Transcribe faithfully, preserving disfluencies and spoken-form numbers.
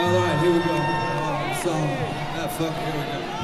Alright, here we go. Uh, so, ah, fuck, here we go.